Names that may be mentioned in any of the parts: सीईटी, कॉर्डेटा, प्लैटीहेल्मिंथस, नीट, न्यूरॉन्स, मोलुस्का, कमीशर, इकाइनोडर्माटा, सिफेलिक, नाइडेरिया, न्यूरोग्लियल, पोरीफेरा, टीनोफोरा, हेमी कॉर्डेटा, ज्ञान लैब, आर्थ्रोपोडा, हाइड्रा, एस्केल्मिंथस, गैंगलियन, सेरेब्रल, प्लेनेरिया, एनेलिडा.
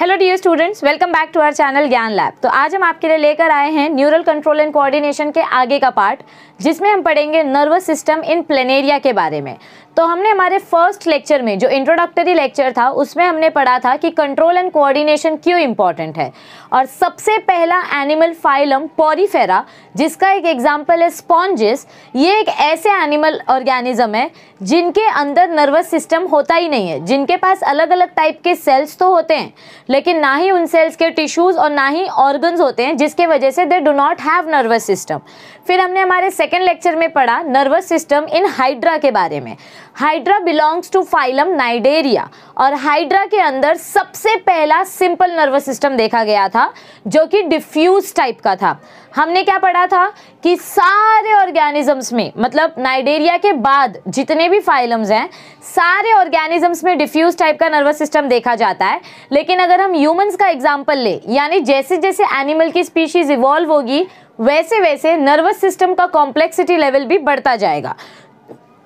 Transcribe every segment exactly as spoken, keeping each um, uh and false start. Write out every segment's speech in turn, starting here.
Hello dear students, welcome back to our channel ज्ञान लैब। तो आज हम आपके लिए लेकर आए हैं न्यूरल कंट्रोल एंड कोऑर्डिनेशन के आगे का पार्ट, जिसमें हम पढ़ेंगे नर्वस सिस्टम इन प्लेनेरिया के बारे में। तो हमने हमारे फर्स्ट लेक्चर में, जो इंट्रोडक्टरी लेक्चर था, उसमें हमने पढ़ा था कि कंट्रोल एंड कोऑर्डिनेशन क्यों इम्पॉर्टेंट है। और सबसे पहला एनिमल फाइलम पोरीफेरा, जिसका एक एग्जाम्पल है स्पॉन्जेस, ये एक ऐसे एनिमल ऑर्गेनिज्म है जिनके अंदर नर्वस सिस्टम होता ही नहीं है। जिनके पास अलग अलग टाइप के सेल्स तो होते हैं, लेकिन ना ही उन सेल्स के टिश्यूज़ और ना ही ऑर्गन्स होते हैं, जिसके वजह से they do not have nervous system. फिर हमने हमारे सेकेंड लेक्चर में पढ़ा नर्वस सिस्टम इन हाइड्रा के बारे में। हाइड्रा belongs to phylum नाइडेरिया, और हाइड्रा के अंदर सबसे पहला सिंपल नर्वस सिस्टम देखा गया था, जो कि डिफ्यूज टाइप का था। हमने क्या पढ़ा था कि सारे ऑर्गेनिजम्स में, मतलब नाइडेरिया के बाद जितने भी फाइलम्स हैं, सारे ऑर्गेनिजम्स में डिफ्यूज टाइप का नर्वस सिस्टम देखा जाता है। लेकिन अगर हम ह्यूमंस का एग्जाम्पल ले, यानी जैसे जैसे एनिमल की स्पीशीज इवॉल्व होगी, वैसे वैसे नर्वस सिस्टम का कॉम्प्लेक्सिटी लेवल भी बढ़ता जाएगा।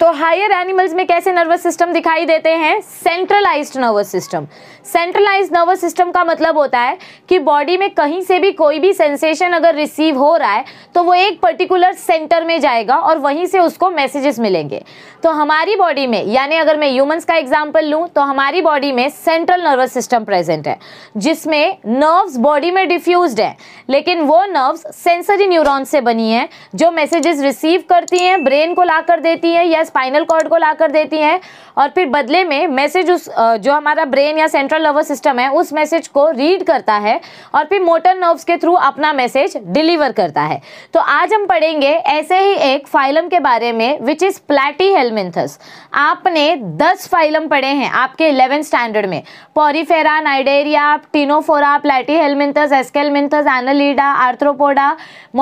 तो हायर एनिमल्स में कैसे नर्वस सिस्टम दिखाई देते हैं? Centralised nervous system. Centralised nervous system का मतलब होता है कि बॉडी में कहीं से भी कोई भी सेंसेशन अगर रिसीव हो रहा है, तो वो एक पर्टिकुलर सेंटर में जाएगा और वहीं से उसको मैसेजेस मिलेंगे। तो हमारी बॉडी में, यानी अगर मैं ह्यूमंस का एग्जाम्पल लूँ, तो हमारी बॉडी में सेंट्रल नर्वस सिस्टम प्रेजेंट है, जिसमें नर्व्स बॉडी में डिफ्यूज है, लेकिन वो नर्व्स सेंसरी न्यूरॉन्स से बनी है, जो मैसेजेस रिसीव करती हैं, ब्रेन को ला कर देती हैं या स्पाइनल कॉर्ड को लाकर देती हैं, और फिर बदले में मैसेज उस जो हमारा ब्रेन या सेंट्रल नर्वस सिस्टम है, उस मैसेज को रीड करता है और फिर मोटर नर्व्स के थ्रू अपना मैसेज डिलीवर करता है। तो आज हम पढ़ेंगे ऐसे ही एक फाइलम के बारे में, विच इज प्लैटीहेल्मिंथस। आपने दस फाइलम पढ़े हैं आपके इलेवेंथ स्टैंडर्ड में। पोरीफेरा, नाइडेरिया, टीनोफोरा, प्लैटीहेल्मिंथस, एस्केल्मिंथस, एनेलिडा, आर्थ्रोपोडा,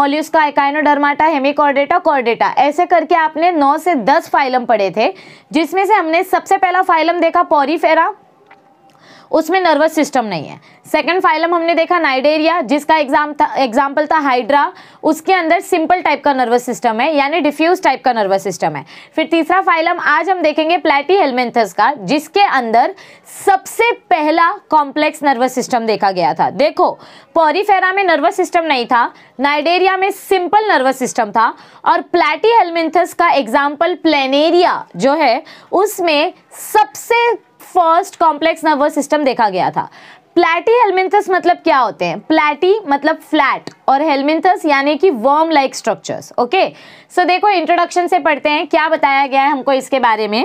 मोलुस्का, इकाइनोडर्माटा, हेमी कॉर्डेटा, कॉर्डेटा, ऐसे करके आपने नौ से दस फाइलम पढ़े थे, जिसमें से हमने सबसे पहला फाइलम देखा पोरीफेरा, उसमें नर्वस सिस्टम नहीं है। सेकंड फाइलम हमने देखा नाइडेरिया, जिसका एग्जाम था एग्जाम्पल था हाइड्रा, उसके अंदर सिंपल टाइप का नर्वस सिस्टम है, यानी डिफ्यूज टाइप का नर्वस सिस्टम है। फिर तीसरा फाइलम आज हम देखेंगे प्लैटीहेल्मिंथस का, जिसके अंदर सबसे पहला कॉम्प्लेक्स नर्वस सिस्टम देखा गया था। देखो, पोरीफेरा में नर्वस सिस्टम नहीं था, नाइडेरिया में सिंपल नर्वस सिस्टम था, और प्लैटीहेल्मिंथस का एग्जाम्पल प्लेनेरिया जो है, उसमें सबसे फर्स्ट कॉम्प्लेक्स नर्वस सिस्टम देखा गया था। प्लैटीहेल्मिंथस मतलब क्या होते हैं? प्लैटी मतलब फ्लैट, और हेल्मिंथस यानी कि worm like structures. Okay, so देखो, इंट्रोडक्शन से पढ़ते हैं क्या बताया गया है हमको इसके बारे में।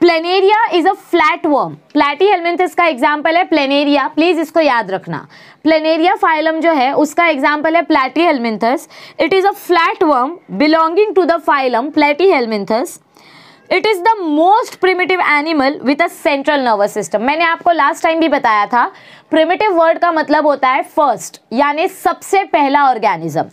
प्लेनेरिया is a flat worm. प्लैटीहेल्मिंथस का एग्जाम्पल है प्लेनेरिया, प्लीज इसको याद रखना। प्लेनेरिया फाइलम जो है, उसका एग्जाम्पल है प्लैटीहेल्मिंथस। It is a flat worm belonging to the phylum प्लैटीहेल्मिंथस। It is the most primitive animal with a central nervous system. मैंने आपको लास्ट टाइम भी बताया था, प्रिमिटिव वर्ड का मतलब होता है फर्स्ट, यानी सबसे पहला ऑर्गेनिज्म।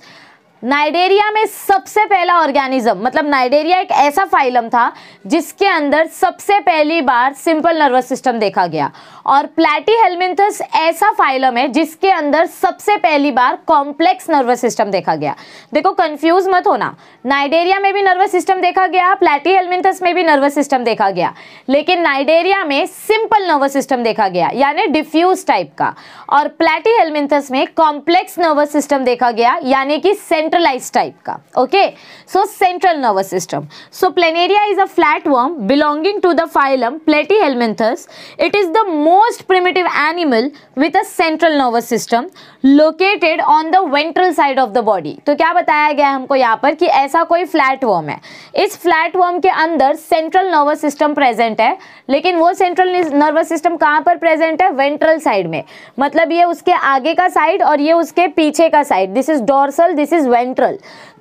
नाइडेरिया में सबसे पहला ऑर्गेनिज्म, मतलब नाइडेरिया एक ऐसा फाइलम था जिसके अंदर सबसे पहली बार सिंपल नर्वस सिस्टम देखा गया, और प्लैटीहेल्मिंथस ऐसा फाइलम है जिसके अंदर सबसे पहली बार कॉम्प्लेक्स नर्वस सिस्टम देखा गया। देखो, कंफ्यूज मत होना, नाइडेरिया में भी नर्वस सिस्टम देखा गया, प्लैटीहेल्मिंथस में भी नर्वस सिस्टम देखा गया, लेकिन नाइडेरिया में सिंपल नर्वस सिस्टम देखा गया, यानी डिफ्यूज टाइप का, और प्लैटीहेल्मिंथस में कॉम्प्लेक्स नर्वस सिस्टम देखा गया, यानी कि सेंट्रल टाइप का। Okay, so central nervous system. So प्लेनेरिया is a flat worm belonging to the phylum प्लैटीहेल्मिंथस। It is the most primitive animal with a central nervous system located on the ventral side of the body. तो क्या बताया गया हमको यहाँ पर कि ऐसा कोई फ्लैट वर्म है, इस फ्लैट वर्म के अंदर सेंट्रल नर्वस सिस्टम प्रेजेंट है, लेकिन वो सेंट्रल नर्वस सिस्टम कहाँ पर प्रेजेंट है? वेंट्रल साइड में, मतलब ये उसके आगे का साइड और ये उसके पीछे का side, this is dorsal, this is ventral.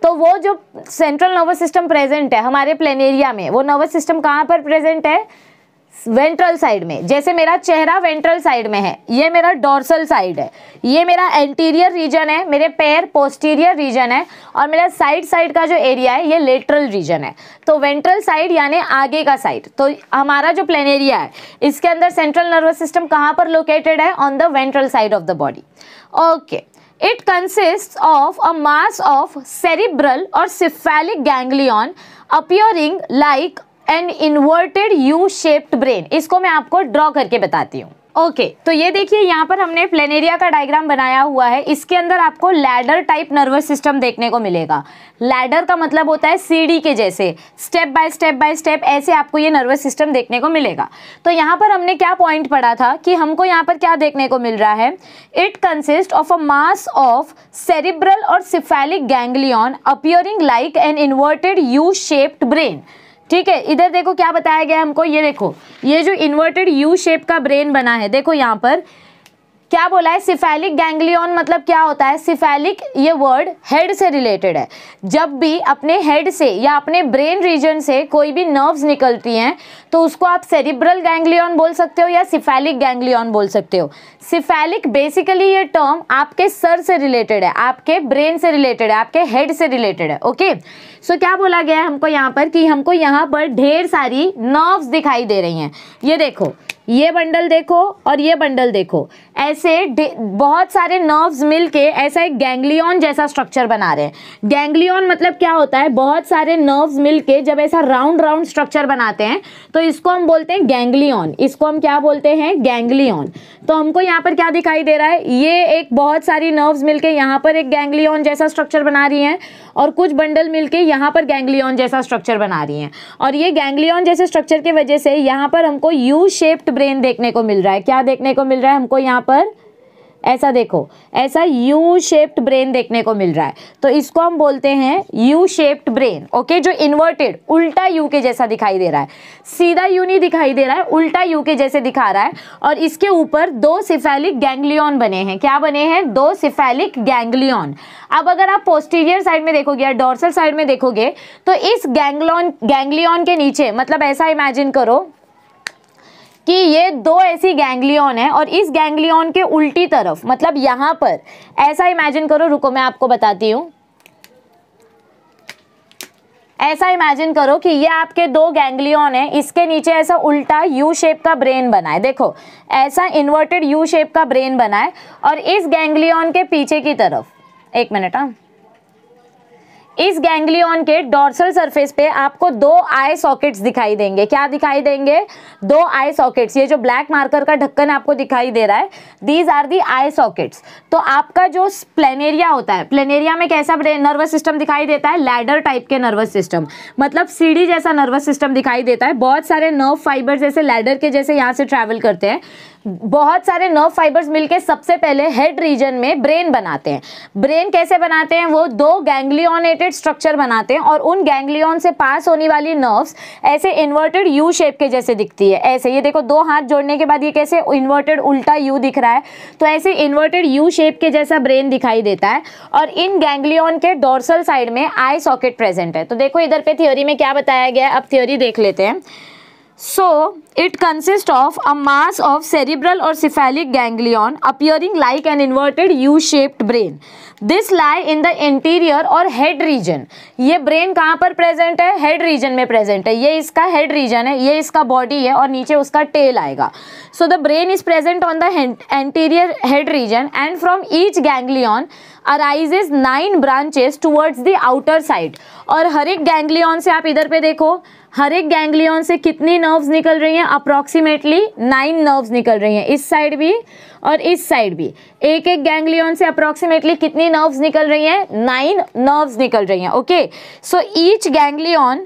तो वो जो सेंट्रल नर्वस सिस्टम प्रेजेंट है हमारे प्लेनेरिया में, वो नर्वस सिस्टम कहाँ पर प्रेजेंट है? वेंट्रल साइड में। जैसे मेरा चेहरा वेंट्रल साइड में है, ये मेरा डॉर्सल साइड है, ये मेरा एंटीरियर रीजन है, मेरे पैर पोस्टीरियर रीजन है, और मेरा साइड साइड का जो एरिया है ये लेटरल रीजन है। तो वेंट्रल साइड यानी आगे का साइड। तो हमारा जो प्लेनेरिया है, इसके अंदर सेंट्रल नर्वस सिस्टम कहाँ पर लोकेटेड है? On the ventral side of the body. Okay, It consists of a mass of cerebral or cephalic ganglion appearing like an inverted U-shaped brain. इसको मैं आपको ड्रॉ करके बताती हूँ। ओके okay, तो ये देखिए यहाँ पर हमने प्लेनेरिया का डायग्राम बनाया हुआ है। इसके अंदर आपको लैडर टाइप नर्वस सिस्टम देखने को मिलेगा। लैडर का मतलब होता है सीढ़ी के जैसे, step by step by step ऐसे आपको ये नर्वस सिस्टम देखने को मिलेगा। तो यहाँ पर हमने क्या पॉइंट पढ़ा था कि हमको यहाँ पर क्या देखने को मिल रहा है, it consist of a mass of सेरेब्रल और सिफेलिक गैंगलियन appearing like an inverted U shaped brain. ठीक है, इधर देखो क्या बताया गया हमको, ये देखो ये जो इन्वर्टेड यू शेप का ब्रेन बना है, देखो यहाँ पर क्या बोला है, सिफेलिक गैंग्लियन मतलब क्या होता है, सिफेलिक ये वर्ड हेड से रिलेटेड है। जब भी अपने हेड से या अपने ब्रेन रीजन से कोई भी नर्व्स निकलती हैं तो उसको आप सेरिब्रल गैंग्लियन बोल सकते हो या सिफेलिक गैंग्लियन बोल सकते हो। सिफेलिक बेसिकली ये टर्म आपके सर से रिलेटेड है, आपके ब्रेन से रिलेटेड है, आपके हेड से रिलेटेड है। ओके, सो क्या बोला गया है हमको यहाँ पर कि हमको यहाँ पर ढेर सारी नर्व्स दिखाई दे रही हैं। ये देखो, ये बंडल देखो और ये बंडल देखो, ऐसे बहुत सारे नर्व्स मिलके ऐसा एक गैंग्लियन जैसा स्ट्रक्चर बना रहे हैं। गैंग्लियन मतलब क्या होता है, बहुत सारे नर्व्स मिलके जब ऐसा राउंड राउंड स्ट्रक्चर बनाते हैं तो इसको हम बोलते हैं गैंग्लियन। इसको हम क्या बोलते हैं, गैंग्लियन। तो हमको यहाँ पर क्या दिखाई दे रहा है, ये एक बहुत सारी नर्व्स मिलके यहाँ पर एक गैंग्लियन जैसा स्ट्रक्चर बना रही हैं और कुछ बंडल मिलके यहाँ पर गैंग्लियन जैसा स्ट्रक्चर बना रही हैं। और ये गैंग्लियन जैसे स्ट्रक्चर की वजह से यहाँ पर हमको यू शेप्ड ब्रेन देखने को मिल रहा है। क्या देखने को मिल रहा है हमको यहाँ पर, ऐसा देखो, ऐसा यू शेप्ड ब्रेन देखने को मिल रहा है। तो इसको हम बोलते हैं यू शेप्ड ब्रेन। ओके, जो इन्वर्टेड उल्टा यू के जैसा दिखाई दे रहा है, सीधा यू नहीं दिखाई दे रहा है, उल्टा यू के जैसे दिखा रहा है। और इसके ऊपर दो सिफेलिक गैंग्लियन बने हैं। क्या बने हैं, दो सिफेलिक गैंग्लियन। अब अगर आप पोस्टीरियर साइड में देखोगे या डोर्सल साइड में देखोगे तो इस गैंग्लियन गैंग्लियन के नीचे, मतलब ऐसा इमेजिन करो कि ये दो ऐसी गैंग्लियन है और इस गैंग्लियन के उल्टी तरफ, मतलब यहाँ पर ऐसा इमेजिन करो, रुको मैं आपको बताती हूँ। ऐसा इमेजिन करो कि ये आपके दो गैंग्लियन है, इसके नीचे ऐसा उल्टा यू शेप का ब्रेन बना है। देखो, ऐसा इन्वर्टेड यू शेप का ब्रेन बना है और इस गैंग्लियन के पीछे की तरफ, एक मिनट हाँ, इस गैंग्लियन के डॉर्सल सरफेस पे आपको दो आई सॉकेट्स दिखाई देंगे। क्या दिखाई देंगे, दो आई सॉकेट्स। ये जो ब्लैक मार्कर का ढक्कन आपको दिखाई दे रहा है, these are the eye sockets. तो आपका जो प्लेनेरिया होता है, प्लेनेरिया में कैसा नर्वस सिस्टम दिखाई देता है, लैडर टाइप के नर्वस सिस्टम, मतलब सीढ़ी जैसा नर्वस सिस्टम दिखाई देता है। बहुत सारे नर्व फाइबर्स ऐसे लैडर के जैसे यहाँ से ट्रैवल करते हैं। बहुत सारे नर्व फाइबर्स मिलके सबसे पहले हेड रीजन में ब्रेन बनाते हैं। ब्रेन कैसे बनाते हैं, वो दो गैंग्लियनेटेड स्ट्रक्चर बनाते हैं और उन गैंग्लियन से पास होने वाली नर्व्स ऐसे इन्वर्टेड यू शेप के जैसे दिखती है। ऐसे ये देखो, दो हाथ जोड़ने के बाद ये कैसे इन्वर्टेड उल्टा यू दिख रहा है, तो ऐसे इन्वर्टेड यू शेप के जैसा ब्रेन दिखाई देता है। और इन गैंग्लियन के डोर्सल साइड में आई सॉकेट प्रेजेंट है। तो देखो इधर पे थ्योरी में क्या बताया गया है, अब थ्योरी देख लेते हैं। So, it consists of a mass of cerebral or cephalic ganglion appearing like an inverted U-shaped brain. This lie in the anterior or head region. ये brain कहाँ पर present है, head region में present है। ये इसका head region है, ये इसका body है और नीचे उसका tail आएगा। So the brain is present on the anterior head region and from each ganglion arises nine branches towards the outer side. और हर एक ganglion से आप इधर पे देखो, हर एक गैंग्लियन से कितनी नर्व्स निकल रही हैं, अप्रॉक्सीमेटली नाइन नर्व्स निकल रही हैं, इस साइड भी और इस साइड भी। एक एक गैंग्लियन से अप्रॉक्सीमेटली कितनी नर्व्स निकल रही हैं, नाइन नर्व्स निकल रही हैं। Okay, so each ganglion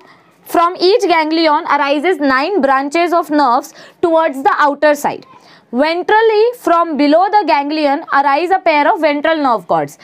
from each ganglion arises nine branches of nerves towards the outer side. Ventrally from below the ganglion arise a pair of ventral nerve cords.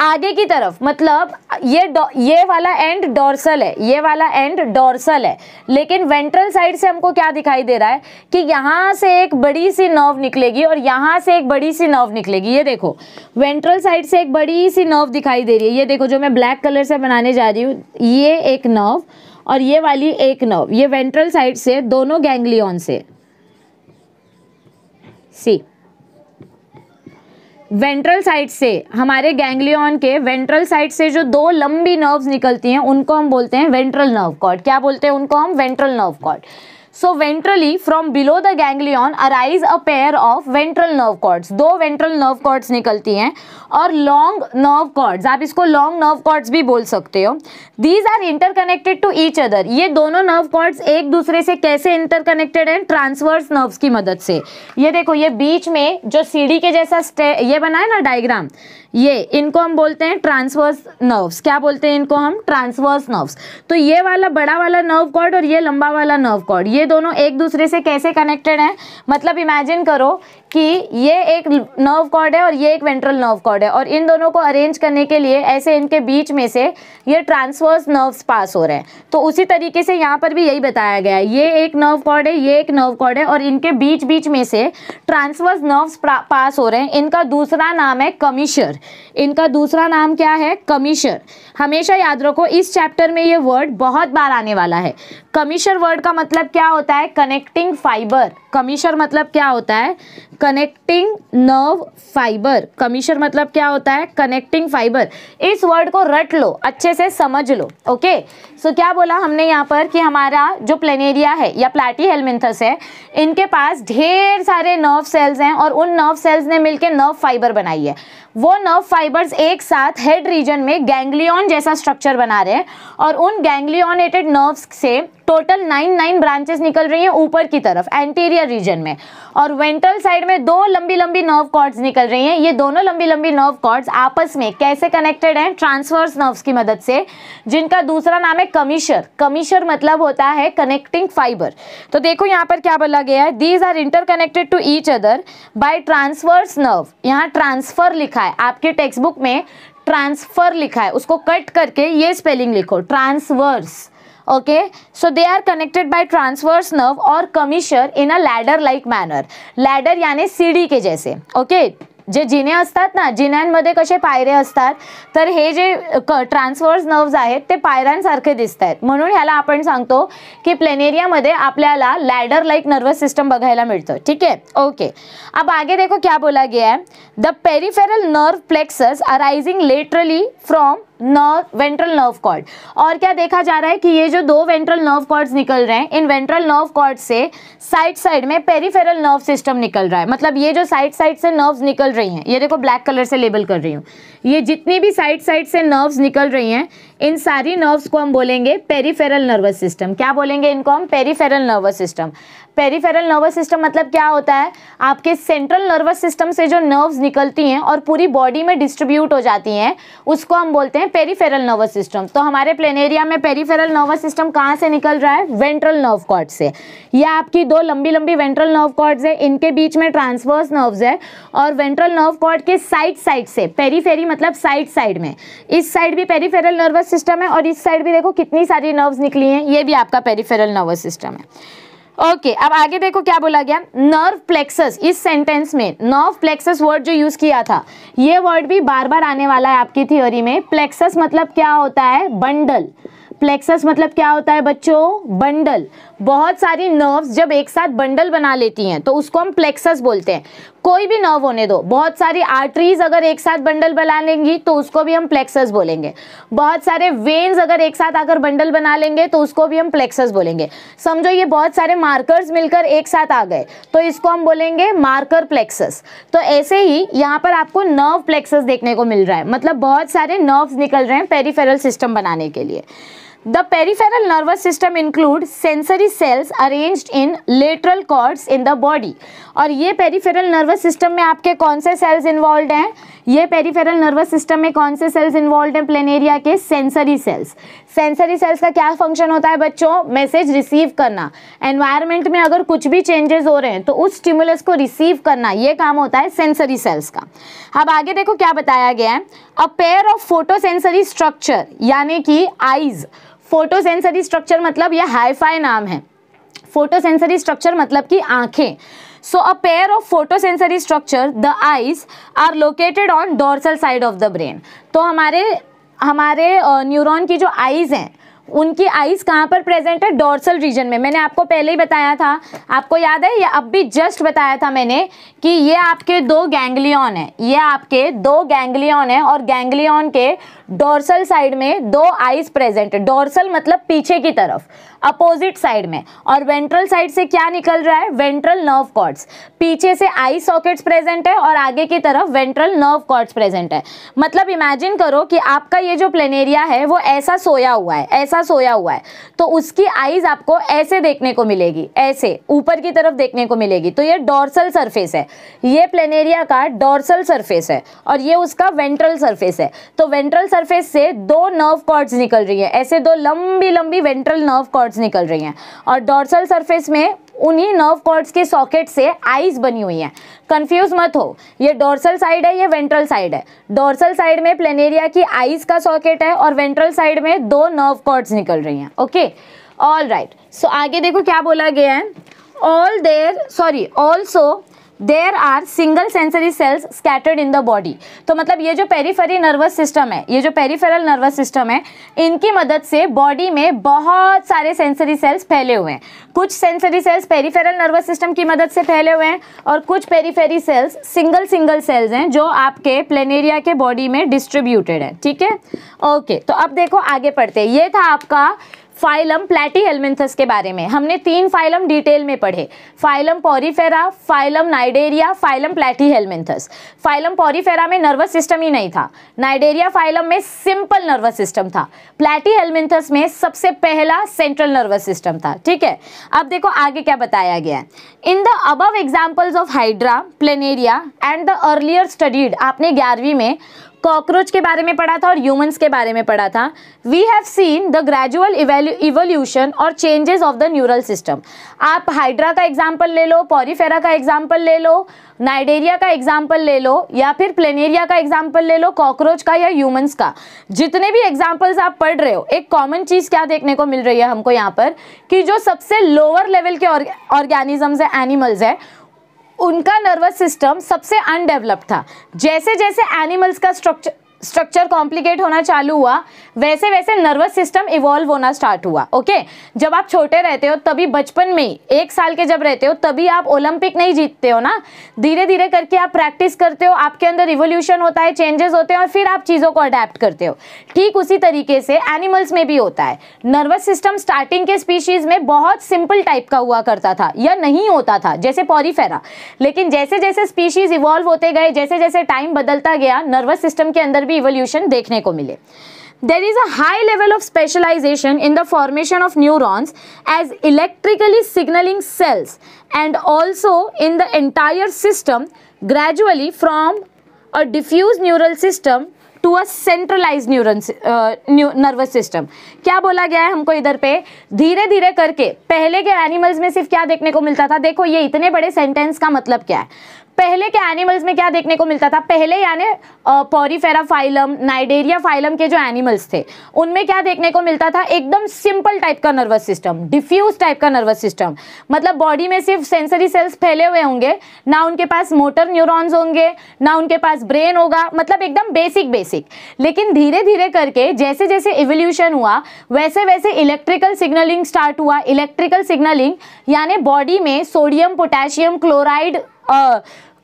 आगे की तरफ, मतलब ये ये वाला एंड डोर्सल है, ये वाला एंड डोर्सल है, लेकिन वेंट्रल साइड से हमको क्या दिखाई दे रहा है कि यहाँ से एक बड़ी सी नर्व निकलेगी और यहाँ से एक बड़ी सी नर्व निकलेगी। ये देखो, वेंट्रल साइड से एक बड़ी सी नर्व दिखाई दे रही है। ये देखो, जो मैं ब्लैक कलर से बनाने जा रही हूँ, ये एक नर्व और ये वाली एक नर्व, ये वेंट्रल साइड से दोनों गैंग्लियन से, सी वेंट्रल साइड से हमारे गैंग्लियन के वेंट्रल साइड से जो दो लंबी नर्व्स निकलती हैं उनको हम बोलते हैं वेंट्रल नर्व कॉर्ड। क्या बोलते हैं उनको हम, ventral nerve cord. So ventrally from below the ganglion arise a pair of ventral nerve cords, दो वेंट्रल नर्व कॉर्ड्स निकलती हैं और लॉन्ग नर्व कॉर्ड्स, आप इसको लॉन्ग नर्व कॉर्ड्स भी बोल सकते हो. These are interconnected to each other, ये दोनों नर्व कॉर्ड्स एक दूसरे से कैसे इंटरकनेक्टेड है, ट्रांसवर्स नर्व्स की मदद से. ये देखो ये बीच में जो सीढ़ी के जैसा ये बना है ना डायग्राम, ये इनको हम बोलते हैं ट्रांसवर्स नर्व्स. क्या बोलते हैं इनको हम? Transverse nerves. तो ये वाला बड़ा वाला नर्व कॉर्ड और ये लंबा वाला नर्व कॉर्ड, ये दोनों एक दूसरे से कैसे कनेक्टेड हैं, मतलब इमेजिन करो कि ये एक नर्व कॉर्ड है और ये एक वेंट्रल नर्व कॉर्ड है और इन दोनों को अरेंज करने के लिए ऐसे इनके बीच में से ये ट्रांसवर्स नर्व्स पास हो रहे हैं. तो उसी तरीके से यहाँ पर भी यही बताया गया है, ये एक नर्व कॉर्ड है, ये एक नर्व कॉर्ड है और इनके बीच बीच में से ट्रांसवर्स नर्व्स पास हो रहे हैं. इनका दूसरा नाम है कमीशर, इनका दूसरा नाम क्या है? कमीशर. हमेशा याद रखो इस चैप्टर में ये वर्ड बहुत बार आने वाला है. कमीशर वर्ड का मतलब क्या होता है? Connecting fibre. कमीशर मतलब क्या होता है? Connecting nerve fibre. कमीशर मतलब क्या होता है? Connecting fibre. इस वर्ड को रट लो, अच्छे से समझ लो. ओके सो so, क्या बोला हमने यहाँ पर कि हमारा जो प्लेनेरिया है या प्लैटीहेल्मिंथस है, इनके पास ढेर सारे नर्व सेल्स हैं और उन नर्व सेल्स ने मिलकर नर्व फाइबर बनाई है. वो नर्व फाइबर्स एक साथ हेड रीजन में गैंग्लियन जैसा स्ट्रक्चर बना रहे हैं और उन गैंग्लियनेटेड नर्व्स से टोटल नाइन नाइन ब्रांचेस निकल रही हैं ऊपर की तरफ एंटीरियर रीजन में, और वेंट्रल साइड में दो लंबी लंबी नर्व कॉर्ड्स निकल रही हैं. ये दोनों लंबी लंबी नर्व कॉर्ड्स आपस में कैसे कनेक्टेड हैं? ट्रांसवर्स नर्व्स की मदद से, जिनका दूसरा नाम है कमीशर. कमीशर मतलब होता है कनेक्टिंग फाइबर. तो देखो यहाँ पर क्या बोला गया है, these are interconnected to each other by transverse nerve. यहाँ ट्रांसफर लिखा है, आपके टेक्स्ट बुक में ट्रांसफर लिखा है, उसको कट करके ये स्पेलिंग लिखो, transverse. Okay so they are connected by transverse nerve और कमीशर in a ladder like manner. Ladder यानी सीढ़ी के जैसे. Okay okay. जे जिने असतात ना, जिन्यांमध्ये कसे पायरे असतात, तर हे जे ट्रान्सवर्स नर्व्स आहेत ते पायऱ्यांसारखे दिसत आहेत, म्हणून ह्याला आपण सांगतो की प्लेनेरियामध्ये आपल्याला लैडर लाइक नर्वस सिस्टम बघायला मिळतो. ठीक आहे ओके. अब आगे देखो क्या बोला गया है, the peripheral nerve plexus arising laterally from nerve ventral nerve cord. और क्या देखा जा रहा है कि ये जो दो वेंट्रल नर्व कॉर्ड्स निकल रहे हैं, इन वेंट्रल नर्व कॉर्ड से साइड साइड में पेरिफेरल नर्व सिस्टम निकल रहा है. मतलब ये जो साइड साइड से नर्व्स निकल रही हैं, ये देखो ब्लैक कलर से लेबल कर रही हूँ, ये जितनी भी साइड साइड से नर्व्स निकल रही हैं इन सारी नर्व्स को हम बोलेंगे पेरिफेरल नर्वस सिस्टम. क्या बोलेंगे इनको हम? Peripheral nervous system. Peripheral nervous system मतलब क्या होता है? आपके सेंट्रल नर्वस सिस्टम से जो नर्व्स निकलती हैं और पूरी बॉडी में डिस्ट्रीब्यूट हो जाती हैं उसको हम बोलते हैं पेरिफेरल नर्वस सिस्टम. तो हमारे प्लेनेरिया में पेरिफेरल नर्वस सिस्टम कहाँ से निकल रहा है? वेंट्रल नर्व कॉर्ड से. यह आपकी दो लंबी लंबी वेंट्रल नर्व कॉर्ड्स है, इनके बीच में ट्रांसवर्स नर्व्स है और वेंट्रल नर्व कॉर्ड के साइड साइड से, पेरीफेरी मतलब साइड साइड में, इस साइड भी पेरिफेरल नर्वस सिस्टम है और इस साइड भी देखो कितनी सारी नर्व्स निकली हैं, ये भी आपका पेरिफेरल नर्वस सिस्टम है. ओके okay, अब आगे देखो क्या बोला गया, नर्व प्लेक्सस. इस सेंटेंस में नर्व प्लेक्सस वर्ड जो यूज़ किया था, ये वर्ड भी बार बार आने वाला है आपकी थियोरी में. प्लेक्सस मतलब क्या होता है? बंडल. प्लेक्सस मतलब क्या होता है बच्चों? बंडल. बहुत सारी नर्व्स जब एक साथ बंडल बना लेती हैं तो उसको हम प्लेक्सस बोलते हैं. कोई भी नर्व होने दो, बहुत सारी आर्टरीज अगर एक साथ बंडल बना लेंगी तो उसको भी हम प्लेक्सस बोलेंगे. बहुत सारे वेन्स अगर एक साथ आकर बंडल बना लेंगे तो उसको भी हम प्लेक्सस बोलेंगे. समझो ये बहुत सारे मार्कर्स मिलकर एक साथ आ गए तो इसको हम बोलेंगे मार्कर प्लेक्सस. तो ऐसे ही यहाँ पर आपको नर्व प्लेक्सस देखने को मिल रहा है, मतलब बहुत सारे नर्व्स निकल रहे हैं पेरिफेरल सिस्टम बनाने के लिए. The peripheral nervous system includes sensory cells arranged in lateral cords in the body. और ये peripheral nervous system में आपके कौन से cells involved हैं? ये peripheral nervous system में कौन से cells involved हैं? प्लेनेरिया के sensory cells. सेंसरी सेल्स का क्या फंक्शन होता है बच्चों? मैसेज रिसीव करना. एनवायरनमेंट में अगर कुछ भी चेंजेस हो रहे हैं तो उस स्टिमुलस को रिसीव करना, ये काम होता है सेंसरी सेल्स का. अब आगे देखो क्या बताया गया है, a pair of photosensory structure यानी कि आईज. फोटोसेंसरी स्ट्रक्चर मतलब ये हाईफाई नाम है, फोटोसेंसरी स्ट्रक्चर मतलब कि आंखें. So a pair of photosensory structure, the eyes, are located on dorsal side of the brain. तो हमारे हमारे न्यूरॉन की जो आईज हैं, उनकी आईज कहाँ पर प्रेजेंट है? डॉर्सल रीजन में. मैंने आपको पहले ही बताया था, आपको याद है, या अब भी जस्ट बताया था मैंने कि ये आपके दो गैंग्लियन है, ये आपके दो गैंग्लियन है और गैंग्लियन के डोर्सल साइड में दो आईज प्रेजेंट है, डोर्सल मतलब पीछे की तरफ, अपोजिट साइड में, और वेंट्रल साइड से क्या निकल रहा है, वेंट्रल नर्व कॉर्ड्स, पीछे से आई सॉकेट्स प्रेजेंट है और आगे की तरफ वेंट्रल नर्व कॉर्ड्स प्रेजेंट है। मतलब इमेजिन करो कि आपका ये जो प्लेनेरिया है वो ऐसा सोया हुआ है, ऐसा सोया हुआ है, तो उसकी आईज आपको ऐसे देखने को मिलेगी, ऐसे ऊपर की तरफ देखने को मिलेगी, तो ये डोर्सल सरफेस है, ये प्लेनेरिया का डोर्सल सरफेस है और ये उसका वेंट्रल सरफेस है। तो वेंट्रल सरफेस से दो नर्व कॉर्ड्स निकल रही है, ऐसे दो लंबी लंबी वेंट्रल नर्व कॉर्ड्स निकल रही हैं, और डोर्सल सरफेस में उन्हीं नर्व कॉर्ड्स के सॉकेट से आईज बनी हुई हैं। कंफ्यूज मत हो, ये डोर्सल साइड है, ये वेंट्रल साइड है। डोर्सल साइड में प्लेनेरिया की आईज का सॉकेट है और वेंट्रल साइड में दो नर्व कॉर्ड्स निकल रही हैं। Okay, all right. सो आगे देखो क्या बोला गया है, all there sorry also there are single sensory cells scattered in the body. तो मतलब ये जो पेरीफेरी नर्वस सिस्टम है, ये जो पेरीफेरल नर्वस सिस्टम है, इनकी मदद से बॉडी में बहुत सारे सेंसरी सेल्स फैले हुए हैं। कुछ sensory cells peripheral nervous system की मदद से फैले हुए हैं और कुछ periphery cells single single cells हैं जो आपके प्लेनेरिया के बॉडी में डिस्ट्रीब्यूटेड है। ठीक है, ओके। तो अब देखो आगे पढ़ते हैं। ये था आपका फाइलम प्लैटीहेल्मिंथस के बारे में। हमने तीन फाइलम डिटेल में पढ़े, phylum पोरीफेरा, phylum नाइडेरिया, phylum प्लैटीहेल्मिंथस। Phylum पोरीफेरा में नर्वस सिस्टम ही नहीं था, नाइडेरिया फाइलम में सिंपल नर्वस सिस्टम था, प्लैटीहेल्मिंथस में सबसे पहला सेंट्रल नर्वस सिस्टम था। ठीक है, अब देखो आगे क्या बताया गया है। In the above examples of हाइड्रा, प्लेनेरिया and the earlier studied, आपने ग्यारहवीं में कॉकरोच के बारे में पढ़ा था और ह्यूमंस के बारे में पढ़ा था। We have seen the gradual evolution और changes of the neural system. आप हाइड्रा का एग्जाम्पल ले लो, पोरीफेरा का एग्जाम्पल ले लो, नाइडेरिया का एग्जाम्पल ले लो, या फिर प्लेनेरिया का एग्जाम्पल ले लो, कॉकरोच का या ह्यूमंस का। जितने भी एग्जाम्पल्स आप पढ़ रहे हो, एक कॉमन चीज़ क्या देखने को मिल रही है हमको यहाँ पर, कि जो सबसे लोअर लेवल के ऑर्गेनिजम्स है, एनिमल्स है, उनका नर्वस सिस्टम सबसे अनडेवलप्ड था। जैसे जैसे एनिमल्स का स्ट्रक्चर स्ट्रक्चर कॉम्प्लिकेट होना चालू हुआ, वैसे वैसे नर्वस सिस्टम इवॉल्व होना स्टार्ट हुआ। ओके, जब आप छोटे रहते हो, तभी बचपन में ही एक साल के जब रहते हो, तभी आप ओलंपिक नहीं जीतते हो ना, धीरे धीरे करके आप प्रैक्टिस करते हो, आपके अंदर इवोल्यूशन होता है, चेंजेस होते हैं और फिर आप चीज़ों को अडेप्ट करते हो। ठीक उसी तरीके से एनिमल्स में भी होता है। नर्वस सिस्टम स्टार्टिंग के स्पीशीज़ में बहुत सिंपल टाइप का हुआ करता था या नहीं होता था, जैसे पोरीफेरा, लेकिन जैसे जैसे स्पीशीज़ इवॉल्व होते गए, जैसे जैसे टाइम बदलता गया, नर्वस सिस्टम के अंदर इवोल्यूशन देखने को मिले। There is a high level of specialization in the formation of neurons as electrically signaling cells and also in the entire system gradually from a diffuse neural system to a centralise neural nervous system. क्या बोला गया है हमको इधर पे, धीरे धीरे करके पहले के एनिमल्स में सिर्फ क्या देखने को मिलता था, देखो ये इतने बड़े सेंटेंस का मतलब क्या है, पहले के एनिमल्स में क्या देखने को मिलता था, पहले यानी पोरीफेरा फाइलम, नाइडेरिया फाइलम के जो एनिमल्स थे, उनमें क्या देखने को मिलता था, एकदम सिंपल टाइप का नर्वस सिस्टम, डिफ्यूज टाइप का नर्वस सिस्टम। मतलब बॉडी में सिर्फ सेंसरी सेल्स फैले हुए होंगे, ना उनके पास मोटर न्यूरॉन्स होंगे, ना उनके पास ब्रेन होगा, मतलब एकदम बेसिक बेसिक। लेकिन धीरे धीरे करके जैसे जैसे इवोल्यूशन हुआ, वैसे वैसे इलेक्ट्रिकल सिग्नलिंग स्टार्ट हुआ। इलेक्ट्रिकल सिग्नलिंग यानी बॉडी में सोडियम, पोटेशियम, क्लोराइड,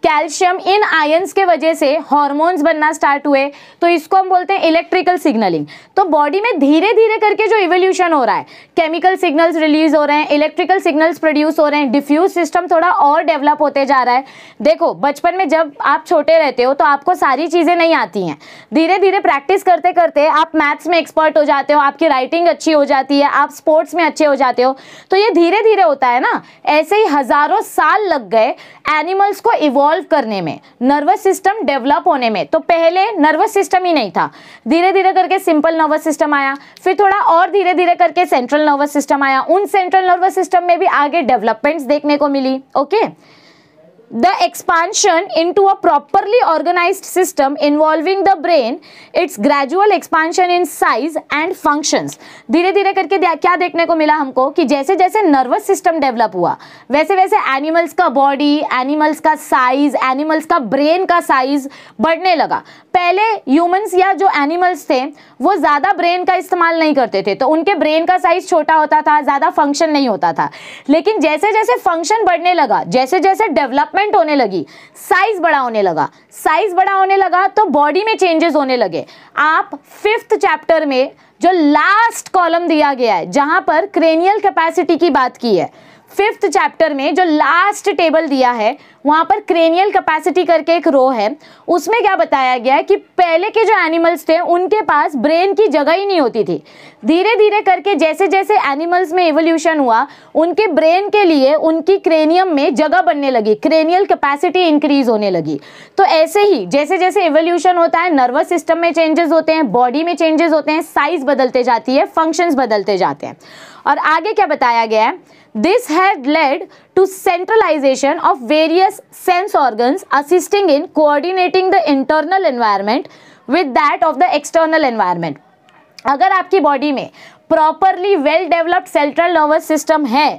कैल्शियम, इन आयंस के वजह से हार्मोन्स बनना स्टार्ट हुए, तो इसको हम बोलते हैं इलेक्ट्रिकल सिग्नलिंग। तो बॉडी में धीरे धीरे करके जो इवोल्यूशन हो रहा है, केमिकल सिग्नल्स रिलीज हो रहे हैं, इलेक्ट्रिकल सिग्नल्स प्रोड्यूस हो रहे हैं, डिफ्यूज सिस्टम थोड़ा और डेवलप होते जा रहा है। देखो बचपन में जब आप छोटे रहते हो तो आपको सारी चीज़ें नहीं आती हैं, धीरे धीरे प्रैक्टिस करते करते आप मैथ्स में एक्सपर्ट हो जाते हो, आपकी राइटिंग अच्छी हो जाती है, आप स्पोर्ट्स में अच्छे हो जाते हो, तो ये धीरे धीरे होता है ना। ऐसे ही हज़ारों साल लग गए एनिमल्स को इवॉल्व करने में, नर्वस सिस्टम डेवलप होने में। तो पहले नर्वस सिस्टम ही नहीं था, धीरे धीरे करके सिंपल नर्वस सिस्टम आया, फिर थोड़ा और धीरे धीरे करके सेंट्रल नर्वस सिस्टम आया, उन सेंट्रल नर्वस सिस्टम में भी आगे डेवलपमेंट्स देखने को मिली। Okay, the expansion into a properly organised system involving the brain, its gradual expansion in size and functions. धीरे धीरे करके क्या देखने को मिला हमको, कि जैसे जैसे नर्वस सिस्टम डेवलप हुआ, वैसे वैसे एनिमल्स का बॉडी, एनिमल्स का साइज, एनिमल्स का ब्रेन का साइज बढ़ने लगा। पहले ह्यूमंस या जो एनिमल्स थे वो ज़्यादा ब्रेन का इस्तेमाल नहीं करते थे, तो उनके ब्रेन का साइज छोटा होता था, ज़्यादा फंक्शन नहीं होता था। लेकिन जैसे जैसे फंक्शन बढ़ने लगा, जैसे जैसे डेवलपमेंट डेवलपमेंट होने लगी, साइज बड़ा होने लगा, साइज बड़ा होने लगा तो बॉडी में चेंजेस होने लगे। आप फिफ्थ चैप्टर में जो लास्ट कॉलम दिया गया है जहां पर क्रेनियल कैपेसिटी की बात की है, फिफ्थ चैप्टर में जो लास्ट टेबल दिया है वहाँ पर क्रेनियल कैपेसिटी करके एक रो है, उसमें क्या बताया गया है कि पहले के जो एनिमल्स थे उनके पास ब्रेन की जगह ही नहीं होती थी। धीरे धीरे करके जैसे जैसे एनिमल्स में एवोल्यूशन हुआ उनके ब्रेन के लिए उनकी क्रेनियम में जगह बनने लगी, क्रेनियल कैपेसिटी इंक्रीज होने लगी। तो ऐसे ही जैसे जैसे एवोल्यूशन होता है नर्वस सिस्टम में चेंजेस होते हैं, बॉडी में चेंजेस होते हैं, साइज बदलते जाती है, फंक्शंस बदलते जाते हैं। और आगे क्या बताया गया है, This had led to centralization of various sense organs assisting in coordinating the internal environment with that of the external environment. अगर आपकी बॉडी में properly well developed central nervous system है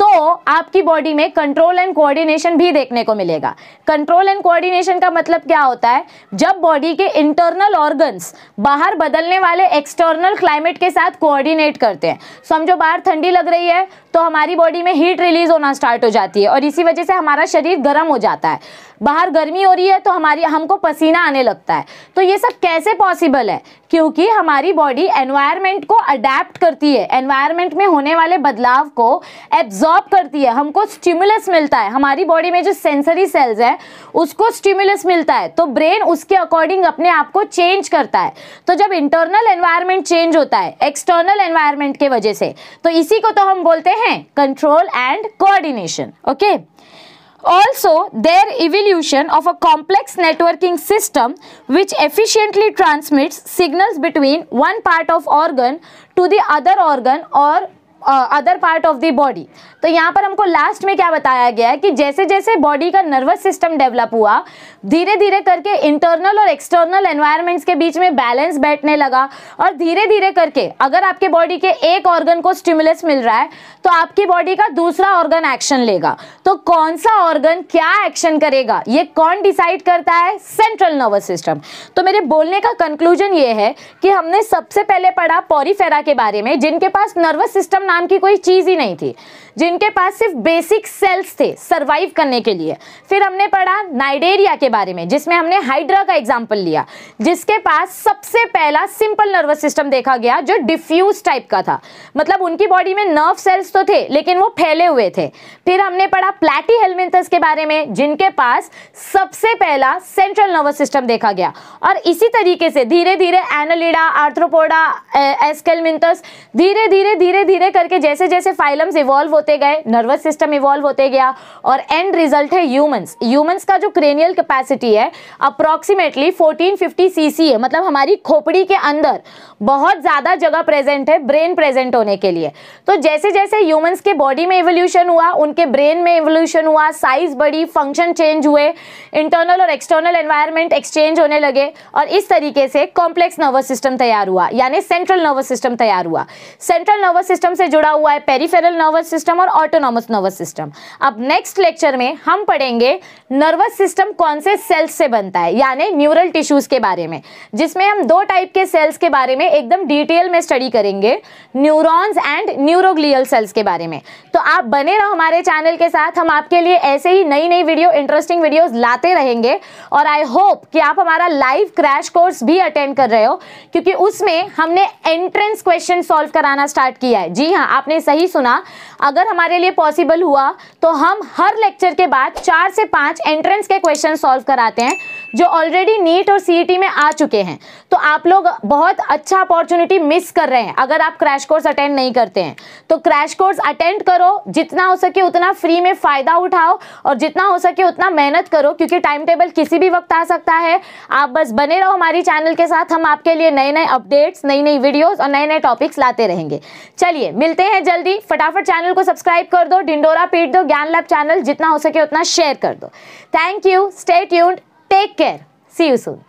तो आपकी बॉडी में कंट्रोल एंड कोऑर्डिनेशन भी देखने को मिलेगा। कंट्रोल एंड कोऑर्डिनेशन का मतलब क्या होता है, जब बॉडी के इंटरनल ऑर्गन्स बाहर बदलने वाले एक्सटर्नल क्लाइमेट के साथ कोऑर्डिनेट करते हैं। समझो बाहर ठंडी लग रही है तो हमारी बॉडी में हीट रिलीज होना स्टार्ट हो जाती है और इसी वजह से हमारा शरीर गर्म हो जाता है। बाहर गर्मी हो रही है तो हमारी हमको पसीना आने लगता है। तो ये सब कैसे पॉसिबल है, क्योंकि हमारी बॉडी एनवायरनमेंट को अडेप्ट करती है, एनवायरनमेंट में होने वाले बदलाव को एब्जॉर्ब करती है। हमको स्टिमुलस मिलता है, हमारी बॉडी में जो सेंसरी सेल्स है उसको स्टिमुलस मिलता है तो ब्रेन उसके अकॉर्डिंग अपने आप को चेंज करता है। तो जब इंटरनल एनवायरनमेंट चेंज होता है एक्सटर्नल एनवायरनमेंट के वजह से, तो इसी को तो हम बोलते हैं control and coordination. Okay, also their evolution of a complex networking system which efficiently transmits signals between one part of organ to the other organ or other part of the body. तो यहाँ पर हमको last में क्या बताया गया है कि जैसे जैसे बॉडी का नर्वस सिस्टम डेवलप हुआ धीरे धीरे करके इंटरनल और एक्सटर्नल एनवायरनमेंट्स के बीच में बैलेंस बैठने लगा और धीरे धीरे करके अगर आपके बॉडी के एक ऑर्गन को स्टिमुलस मिल रहा है तो आपकी बॉडी का दूसरा ऑर्गन एक्शन लेगा। तो कौन सा ऑर्गन क्या एक्शन करेगा ये कौन डिसाइड करता है, सेंट्रल नर्वस सिस्टम। तो मेरे बोलने का कंक्लूजन ये है कि हमने सबसे पहले पढ़ा पोरीफेरा के बारे में, जिनके पास नर्वस सिस्टम नाम की कोई चीज ही नहीं थी, जिनके पास सिर्फ बेसिक सेल्स थे सरवाइव करने के लिए। फिर हमने पढ़ा नाइडेरिया के बारे में जिसमें हमने हाइड्रा का एग्जांपल लिया, जिसके पास सबसे पहला सिंपल नर्वस सिस्टम देखा गया जो डिफ्यूज टाइप का था, मतलब उनकी बॉडी में नर्व सेल्स तो थे लेकिन वो फैले हुए थे। फिर हमने पढ़ा प्लैटीहेल्मिंथस के बारे में जिनके पास सबसे पहला सेंट्रल नर्वस सिस्टम देखा गया। और इसी तरीके से धीरे धीरे एनेलिडा, आर्थ्रोपोडा, एस्केल्मिंथस, धीरे धीरे धीरे धीरे करके जैसे जैसे फाइलम्स इवॉल्व होते गए नर्वस सिस्टम इवॉल्व होते गया और एंड रिजल्ट है ह्यूमंस। ह्यूमंस का जो क्रेनियल कैपेसिटी है अप्रॉक्सीमेटली फोर्टीन फिफ्टी सीसी है, मतलब हमारी खोपड़ी के अंदर बहुत ज्यादा जगह प्रेजेंट है ब्रेन प्रेजेंट होने के लिए। तो जैसे जैसे ह्यूमंस के बॉडी में इवोल्यूशन हुआ, उनके ब्रेन में इवोल्यूशन हुआ, साइज बढ़ी, फंक्शन चेंज हुए, इंटरनल और एक्सटर्नल एनवायरनमेंट एक्सचेंज होने लगे और इस तरीके से कॉम्प्लेक्स नर्वस सिस्टम तैयार हुआ, यानी सेंट्रल नर्वस सिस्टम तैयार हुआ। सेंट्रल नर्वस सिस्टम से जुड़ा हुआ है पेरिफेरल नर्वस सिस्टम और ऑटोनॉमस नर्वस सिस्टम। अब नेक्स्ट लेक्चर में हम पढ़ेंगे नर्वस सिस्टम कौन से सेल्स से बनता है, यानी न्यूरल टिश्यूज के बारे में, जिसमें हम दो टाइप के सेल्स के बारे में एकदम डिटेल में स्टडी करेंगे, न्यूरॉन्स एंड न्यूरोग्लियल सेल्स के बारे में। तो आप बने रहो हमारे चैनल के साथ, हम आपके लिए ऐसे ही नई नई वीडियो, इंटरेस्टिंग वीडियोज लाते रहेंगे और आई होप कि आप हमारा लाइव क्रैश कोर्स भी अटेंड कर रहे हो, क्योंकि उसमें हमने एंट्रेंस क्वेश्चन सॉल्व कराना स्टार्ट किया है। जी हाँ, आपने सही सुना, अगर हमारे लिए पॉसिबल हुआ तो हम हर लेक्चर के बाद चार से पांच एंट्रेंस के क्वेश्चन सॉल्व कराते हैं जो ऑलरेडी नीट और सीईटी में आ चुके हैं। तो आप लोग बहुत अच्छा अपॉर्चुनिटी मिस कर रहे हैं अगर आप क्रैश कोर्स अटेंड नहीं करते हैं। तो क्रैश कोर्स अटेंड करो, जितना हो सके उतना फ्री में फ़ायदा उठाओ और जितना हो सके उतना मेहनत करो, क्योंकि टाइम टेबल किसी भी वक्त आ सकता है। आप बस बने रहो हमारी चैनल के साथ, हम आपके लिए नए नए अपडेट्स, नई नई वीडियोज़ और नए नए टॉपिक्स लाते रहेंगे। चलिए मिलते हैं जल्दी, फटाफट चैनल को सब्सक्राइब कर दो, डिंडोरा पीट दो, ज्ञान लैब चैनल जितना हो सके उतना शेयर कर दो। Thank you, stay tuned, take care, see you soon.